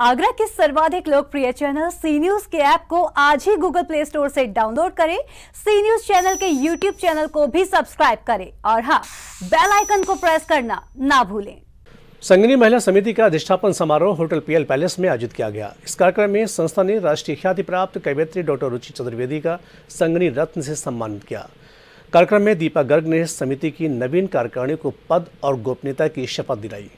आगरा के सर्वाधिक लोकप्रिय चैनल सी न्यूज के ऐप को आज ही गूगल प्ले स्टोर से डाउनलोड करें। सी न्यूज चैनल के यूट्यूब चैनल को भी सब्सक्राइब करें और हाँ, बेल आइकन को प्रेस करना ना भूलें। संगिनी महिला समिति का अधिष्ठापन समारोह होटल पीएल पैलेस में आयोजित किया गया। इस कार्यक्रम में संस्था ने राष्ट्रीय ख्याति प्राप्त कवयित्री डॉक्टर रुचि चतुर्वेदी का संगिनी रत्न से सम्मानित किया। कार्यक्रम में दीपा गर्ग ने समिति की नवीन कार्यकारिणी को पद और गोपनीयता की शपथ दिलाई।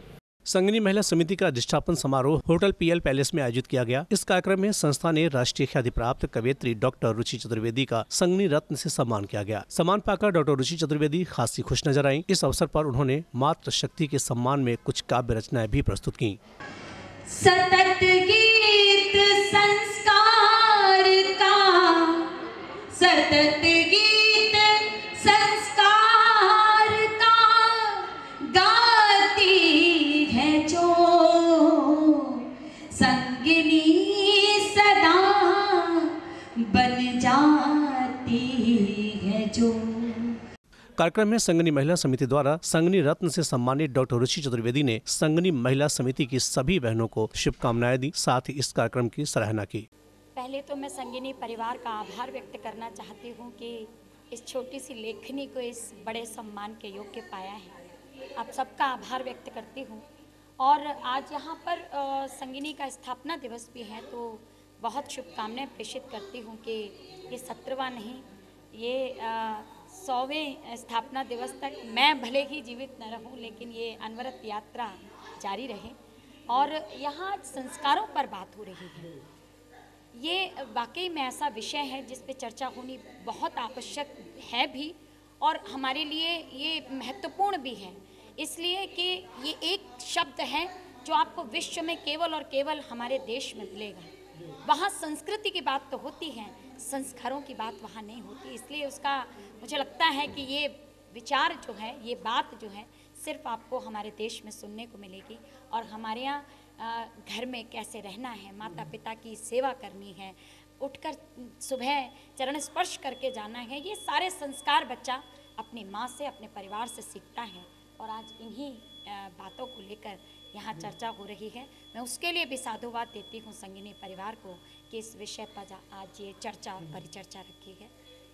संगिनी महिला समिति का अधिष्ठापन समारोह होटल पीएल पैलेस में आयोजित किया गया। इस कार्यक्रम में संस्था ने राष्ट्रीय ख्याति प्राप्त कवयित्री डॉक्टर रुचि चतुर्वेदी का संगिनी रत्न से सम्मान किया गया। सम्मान पाकर डॉक्टर रुचि चतुर्वेदी खासी खुश नजर आईं। इस अवसर पर उन्होंने मातृशक्ति के सम्मान में कुछ काव्य रचनाएं भी प्रस्तुत की। कार्यक्रम में संगिनी महिला समिति द्वारा संगिनी रत्न से सम्मानित डॉक्टर रुचि चतुर्वेदी ने संगिनी महिला समिति की सभी बहनों को शुभकामनाएं दी, साथ ही इस कार्यक्रम की सराहना की। पहले तो मैं संगिनी परिवार का आभार व्यक्त करना चाहती हूं कि इस छोटी सी लेखनी को इस बड़े सम्मान के योग्य पाया है। आप सबका आभार व्यक्त करती हूँ। और आज यहाँ पर संगिनी का स्थापना दिवस भी है, तो बहुत शुभकामनाएँ प्रेषित करती हूँ कि ये 17वां नहीं, ये 100वें स्थापना दिवस तक मैं भले ही जीवित न रहूं, लेकिन ये अनवरत यात्रा जारी रहे। और यहाँ संस्कारों पर बात हो रही है। ये वाकई में ऐसा विषय है जिस पे चर्चा होनी बहुत आवश्यक है भी, और हमारे लिए ये महत्वपूर्ण भी है, इसलिए कि ये एक शब्द है जो आपको विश्व में केवल और केवल हमारे देश में मिलेगा। वहाँ संस्कृति की बात तो होती है, संस्कारों की बात वहाँ नहीं होती, इसलिए उसका मुझे लगता है कि ये विचार जो है, ये बात जो है, सिर्फ आपको हमारे देश में सुनने को मिलेगी। और हमारे यहाँ घर में कैसे रहना है, माता पिता की सेवा करनी है, उठकर सुबह चरण स्पर्श करके जाना है, ये सारे संस्कार बच्चा अपनी माँ से, अपने परिवार से सीखता है। और आज इन्हीं बातों को लेकर यहाँ चर्चा हो रही है। मैं उसके लिए भी साधुवाद देती हूँ संगिनी परिवार को कि इस विषय पर आज ये चर्चा और परिचर्चा रखी है।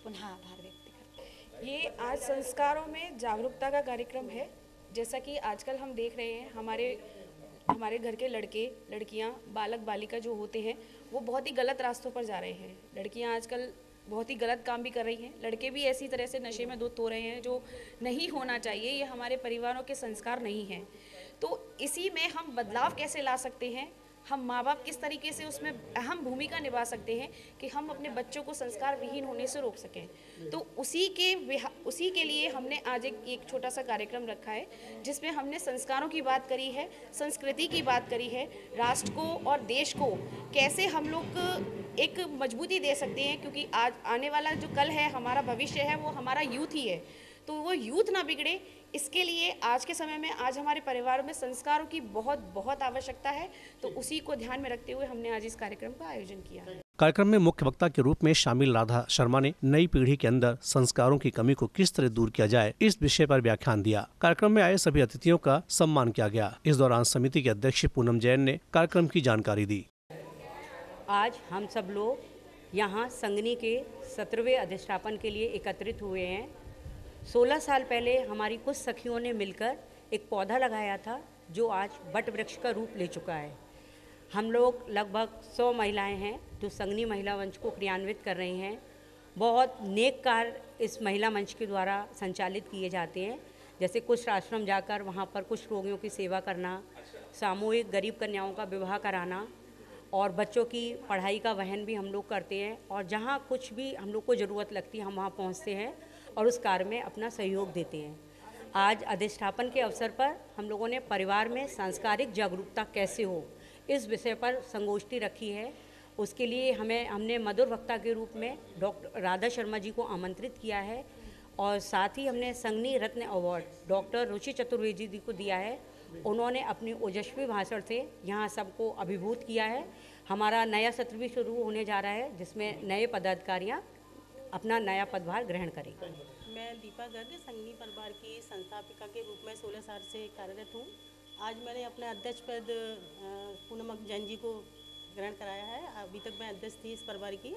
पुनः आभार व्यक्त करते हैं। ये आज संस्कारों में जागरूकता का कार्यक्रम है। जैसा कि आजकल हम देख रहे हैं, हमारे घर के लड़के लड़कियाँ, बालक बालिका जो होते हैं, वो बहुत ही गलत रास्तों पर जा रहे हैं। लड़कियाँ आजकल बहुत ही गलत काम भी कर रही हैं, लड़के भी ऐसी तरह से नशे में धुत हो रहे हैं जो नहीं होना चाहिए। ये हमारे परिवारों के संस्कार नहीं हैं। तो इसी में हम बदलाव कैसे ला सकते हैं, हम माँ बाप किस तरीके से उसमें अहम भूमिका निभा सकते हैं कि हम अपने बच्चों को संस्कार विहीन होने से रोक सकें। तो उसी के लिए हमने आज एक छोटा सा कार्यक्रम रखा है, जिसमें हमने संस्कारों की बात करी है, संस्कृति की बात करी है, राष्ट्र को और देश को कैसे हम लोग एक मजबूती दे सकते हैं, क्योंकि आज आने वाला जो कल है, हमारा भविष्य है, वो हमारा यूथ ही है। तो वो यूथ ना बिगड़े, इसके लिए आज के समय में आज हमारे परिवारों में संस्कारों की बहुत बहुत आवश्यकता है। तो उसी को ध्यान में रखते हुए हमने आज इस कार्यक्रम का आयोजन किया। कार्यक्रम में मुख्य वक्ता के रूप में शामिल राधा शर्मा ने नई पीढ़ी के अंदर संस्कारों की कमी को किस तरह दूर किया जाए, इस विषय पर व्याख्यान दिया। कार्यक्रम में आए सभी अतिथियों का सम्मान किया गया। इस दौरान समिति के अध्यक्ष पूनम जैन ने कार्यक्रम की जानकारी दी। आज हम सब लोग यहाँ संगिनी के 17वें अधिष्ठापन के लिए एकत्रित हुए हैं। 16 साल पहले हमारी कुछ सखियों ने मिलकर एक पौधा लगाया था, जो आज वट वृक्ष का रूप ले चुका है। हम लोग लगभग 100 महिलाएं हैं जो संगिनी महिला मंच को क्रियान्वित कर रही हैं। बहुत नेक कार्य इस महिला मंच के द्वारा संचालित किए जाते हैं, जैसे कुछ आश्रम जाकर वहाँ पर कुछ रोगियों की सेवा करना, सामूहिक गरीब कन्याओं का विवाह कराना, और बच्चों की पढ़ाई का वहन भी हम लोग करते हैं। और जहाँ कुछ भी हम लोग को ज़रूरत लगती है, हम वहाँ पहुँचते हैं और उस कार्य में अपना सहयोग देते हैं। आज अधिष्ठापन के अवसर पर हम लोगों ने परिवार में सांस्कृतिक जागरूकता कैसे हो, इस विषय पर संगोष्ठी रखी है। उसके लिए हमने मधुर वक्ता के रूप में डॉक्टर राधा शर्मा जी को आमंत्रित किया है, और साथ ही हमने संगिनी रत्न अवार्ड डॉक्टर रुचि चतुर्वेदी जी को दिया है। उन्होंने अपनी ओजस्वी भाषण से यहाँ सबको अभिभूत किया है। हमारा नया सत्र भी शुरू होने जा रहा है, जिसमें नए पदाधिकारियाँ अपना नया पदभार ग्रहण करेंगे। मैं दीपा गर्ग संगिनी परिवार की संस्थापिका के रूप में 16 साल से कार्यरत हूँ। आज मैंने अपना अध्यक्ष पद पूनम जैन जी को ग्रहण कराया है। अभी तक मैं अध्यक्ष थी इस परिवार की।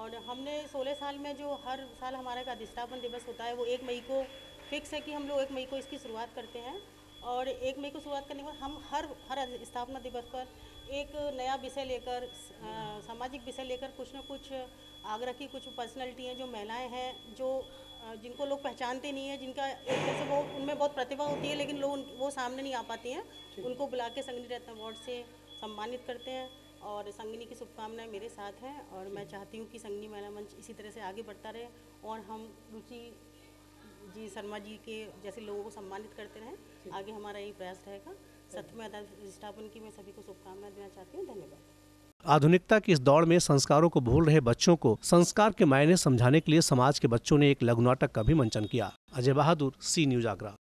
और हमने 16 साल में जो हर साल हमारे का अधिष्ठापन दिवस होता है वो 1 मई को फिक्स है कि हम लोग 1 मई को इसकी शुरुआत करते हैं। और 1 मई को शुरुआत करने के बाद हम हर स्थापना दिवस पर एक नया विषय लेकर सामाजिक विषय लेकर कुछ न कुछ आगरा की कुछ पर्सनैलिटी हैं जो महिलाएं हैं जो जिनको लोग पहचानते नहीं हैं, जिनका एक तरह से वो उनमें बहुत प्रतिभा होती है लेकिन लोग वो सामने नहीं आ पाती हैं, उनको बुला के संगिनी रत्न अवार्ड से सम्मानित करते हैं। और संगिनी की शुभकामनाएं मेरे साथ हैं और मैं चाहती हूँ कि संगिनी महिला मंच इसी तरह से आगे बढ़ता रहे और हम रुचि जी शर्मा जी के जैसे लोगों को सम्मानित करते रहें। आगे हमारा यही प्रयास रहेगा। सत्य में अधिष्ठापन की मैं सभी को शुभकामनाएं देना चाहती हूँ। धन्यवाद। आधुनिकता की इस दौड़ में संस्कारों को भूल रहे बच्चों को संस्कार के मायने समझाने के लिए समाज के बच्चों ने एक लघु नाटक का भी मंचन किया। Ajay Bahadur, C news, Agra.